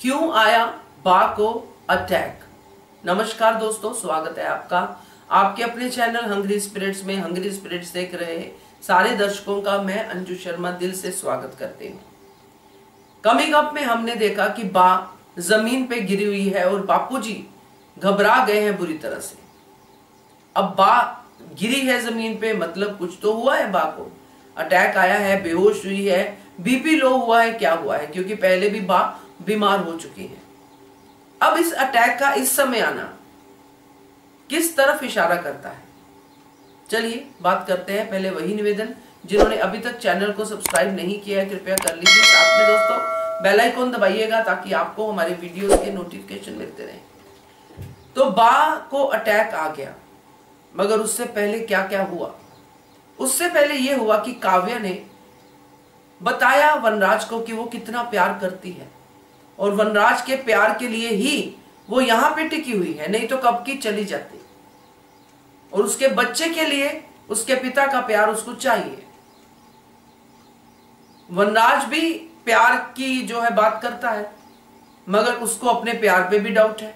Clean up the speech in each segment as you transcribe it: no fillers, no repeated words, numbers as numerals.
क्यों आया बा को अटैक। नमस्कार दोस्तों, स्वागत है आपका आपके अपने चैनल हंग्री स्पिरिट्स में। हंग्री स्पिरिट्स देख रहे सारे दर्शकों का मैं अंजू शर्मा दिल से स्वागत करती हूँ। कमिंग अप में हमने देखा कि बा जमीन पे गिरी हुई है और बापूजी घबरा गए हैं बुरी तरह से। अब बा गिरी है जमीन पे, मतलब कुछ तो हुआ है, बा को अटैक आया है, बेहोश हुई है, बीपी लो हुआ है, क्या हुआ है, क्योंकि पहले भी बा बीमार हो चुकी है। अब इस अटैक का इस समय आना किस तरफ इशारा करता है, चलिए बात करते हैं। पहले वही निवेदन, जिन्होंने अभी तक चैनल को सब्सक्राइब नहीं किया है कृपया कर लीजिए। साथ में दोस्तों बेल आइकॉन दबाइएगा ताकि आपको हमारे वीडियोस के नोटिफिकेशन मिलते रहे। तो बा को अटैक आ गया, मगर उससे पहले क्या क्या हुआ? उससे पहले यह हुआ कि काव्या ने बताया वनराज को कि वो कितना प्यार करती है और वनराज के प्यार के लिए ही वो यहाँ पे टिकी हुई है, नहीं तो कब की चली जाती। और उसके बच्चे के लिए उसके पिता का प्यार उसको चाहिए। वनराज भी प्यार की जो है बात करता है, मगर उसको अपने प्यार पे भी डाउट है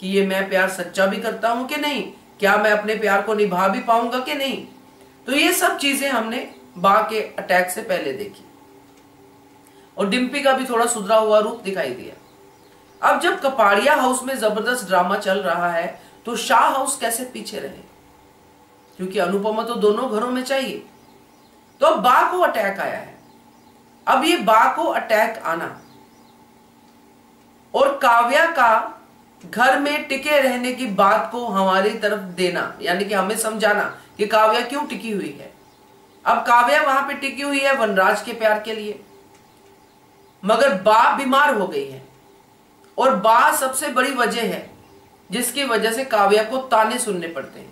कि ये मैं प्यार सच्चा भी करता हूं कि नहीं, क्या मैं अपने प्यार को निभा भी पाऊंगा कि नहीं। तो ये सब चीजें हमने बा के अटैक से पहले देखी और डिम्पी का भी थोड़ा सुधरा हुआ रूप दिखाई दिया। अब जब कपाड़िया हाउस में जबरदस्त ड्रामा चल रहा है तो शाह हाउस कैसे पीछे रहे, क्योंकि अनुपमा तो दोनों घरों में चाहिए। तो अब बा को अटैक आया है। अब ये बा को अटैक आना और काव्या का घर में टिके रहने की बात को हमारी तरफ देना, यानी कि हमें समझाना कि काव्या क्यों टिकी हुई है। अब काव्या वहां पे टिकी हुई है वनराज के प्यार के लिए, मगर बा बीमार हो गई है और बा सबसे बड़ी वजह है जिसकी वजह से काव्या को ताने सुनने पड़ते हैं।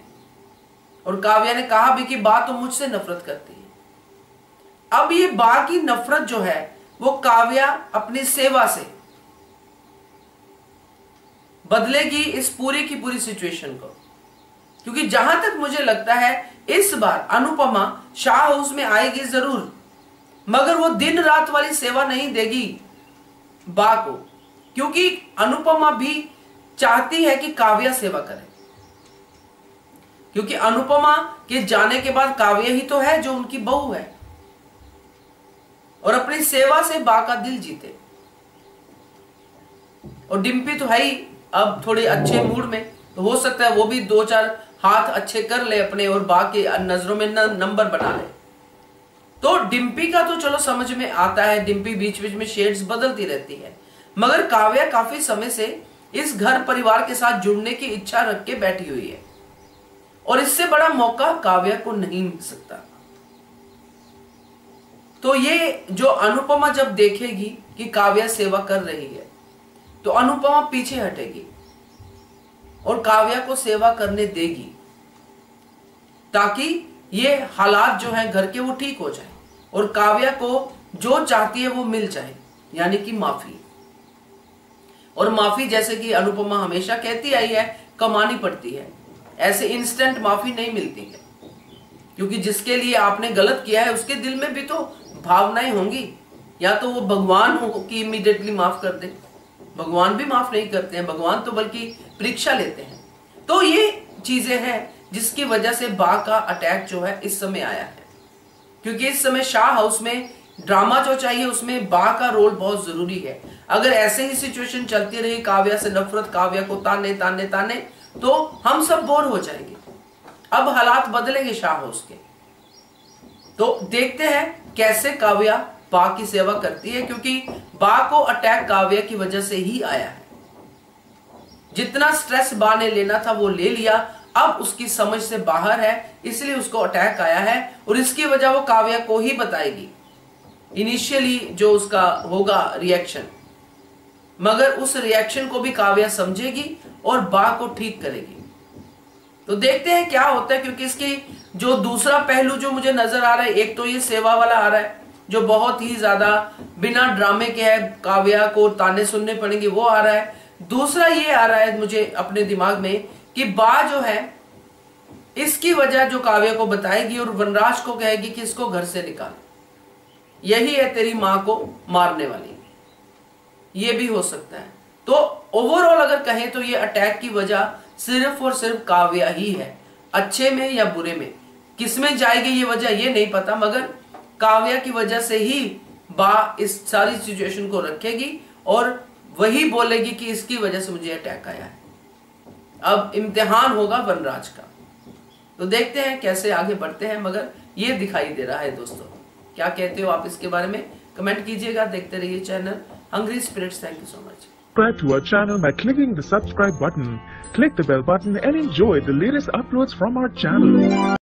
और काव्या ने कहा भी कि बा तो मुझसे नफरत करती है। अब ये बा की नफरत जो है वो काव्या अपनी सेवा से बदलेगी इस पूरी की पूरी सिचुएशन को, क्योंकि जहां तक मुझे लगता है इस बार अनुपमा शाह हाउस में आएगी जरूर, मगर वो दिन रात वाली सेवा नहीं देगी बा को, क्योंकि अनुपमा भी चाहती है कि काव्या सेवा करे। क्योंकि अनुपमा के जाने के बाद काव्या ही तो है जो उनकी बहू है और अपनी सेवा से बा का दिल जीते। और डिम्पी तो है ही अब थोड़े अच्छे मूड में, तो हो सकता है वो भी दो चार हाथ अच्छे कर ले अपने और बा के नजरों में नंबर बना ले। तो डिम्पी का तो चलो समझ में आता है, डिम्पी बीच बीच में शेड्स बदलती रहती है, मगर काव्या काफी समय से इस घर परिवार के साथ जुड़ने की इच्छा रख के बैठी हुई है और इससे बड़ा मौका काव्या को नहीं मिल सकता। तो ये जो अनुपमा जब देखेगी कि काव्या सेवा कर रही है तो अनुपमा पीछे हटेगी और काव्या को सेवा करने देगी ताकि ये हालात जो हैं घर के वो ठीक हो जाए और काव्या को जो चाहती है वो मिल जाए, यानी कि माफी। और माफी जैसे कि अनुपमा हमेशा कहती आई है कमानी पड़ती है, ऐसे इंस्टेंट माफी नहीं मिलती है, क्योंकि जिसके लिए आपने गलत किया है उसके दिल में भी तो भावनाएं होंगी। या तो वो भगवान हो कि इमीडिएटली माफ कर दे, भगवान भी माफ नहीं करते हैं, भगवान तो बल्कि परीक्षा लेते हैं। तो ये चीजें हैं जिसकी वजह से बा का अटैक जो है इस समय आया है, क्योंकि इस समय शाह हाउस में ड्रामा जो चाहिए उसमें बा का रोल बहुत जरूरी है। अगर ऐसे ही सिचुएशन चलती रही, काव्या से नफरत, काव्या को ताने ताने ताने, तो हम सब बोर हो जाएंगे। अब हालात बदलेंगे शाह हाउस के, तो देखते हैं कैसे काव्या बा की सेवा करती है, क्योंकि बा को अटैक काव्या की वजह से ही आया है। जितना स्ट्रेस बा ने लेना था वो ले लिया, अब उसकी समझ से बाहर है, इसलिए उसको अटैक आया है और इसकी वजह वो काव्या को ही बताएगी इनिशियली जो उसका होगा रिएक्शन, मगर उस रिएक्शन को भी काव्या समझेगी और बा को ठीक करेगी। तो देखते हैं क्या होता है, क्योंकि इसकी जो दूसरा पहलू जो मुझे नजर आ रहा है, एक तो ये सेवा वाला आ रहा है जो बहुत ही ज्यादा बिना ड्रामे के है, काव्या को ताने सुनने पड़ेंगे, वो आ रहा है। दूसरा ये आ रहा है मुझे अपने दिमाग में कि बा जो है इसकी वजह जो काव्या को बताएगी और वनराज को कहेगी कि इसको घर से निकाल, यही है तेरी मां को मारने वाली। ये भी हो सकता है। तो ओवरऑल अगर कहें तो ये अटैक की वजह सिर्फ और सिर्फ काव्या ही है, अच्छे में या बुरे में, किसमें जाएगी ये वजह ये नहीं पता, मगर काव्या की वजह से ही बा इस सारी सिचुएशन को रखेगी और वही बोलेगी कि इसकी वजह से मुझे अटैक आया है। अब इम्तिहान होगा वनराज का, तो देखते हैं कैसे आगे बढ़ते हैं, मगर ये दिखाई दे रहा है दोस्तों। क्या कहते हो आप इसके बारे में, कमेंट कीजिएगा। देखते रहिए channel hungry spirits. Thank you so much. Subscribe to our channel by clicking the subscribe button, click the bell button and enjoy the latest uploads from our channel.